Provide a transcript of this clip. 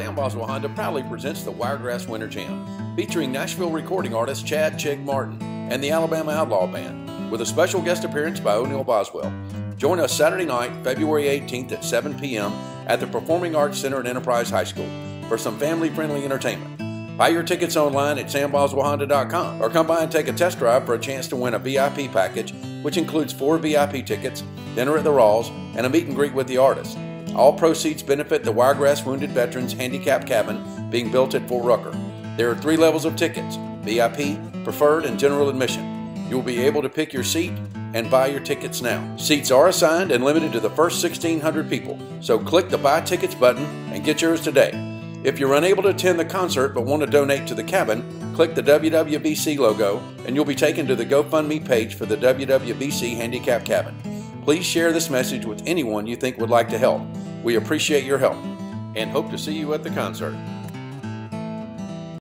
Sam Boswell Honda proudly presents the Wiregrass Winter Jam, featuring Nashville recording artist Chad Chig Martin and the Alabama Outlaw Band, with a special guest appearance by O'Neal Boswell. Join us Saturday night, February 18th at 7 p.m. at the Performing Arts Center at Enterprise High School for some family-friendly entertainment. Buy your tickets online at samboswellhonda.com or come by and take a test drive for a chance to win a VIP package, which includes 4 VIP tickets, dinner at the Rawls, and a meet and greet with the artist. All proceeds benefit the Wiregrass Wounded Veterans Handicap Cabin being built at Fort Rucker. There are 3 levels of tickets: VIP, preferred, and general admission. You'll be able to pick your seat and buy your tickets now. Seats are assigned and limited to the first 1,600 people, so click the Buy Tickets button and get yours today. If you're unable to attend the concert but want to donate to the cabin, click the WWBC logo and you'll be taken to the GoFundMe page for the WWBC Handicap Cabin. Please share this message with anyone you think would like to help. We appreciate your help and hope to see you at the concert.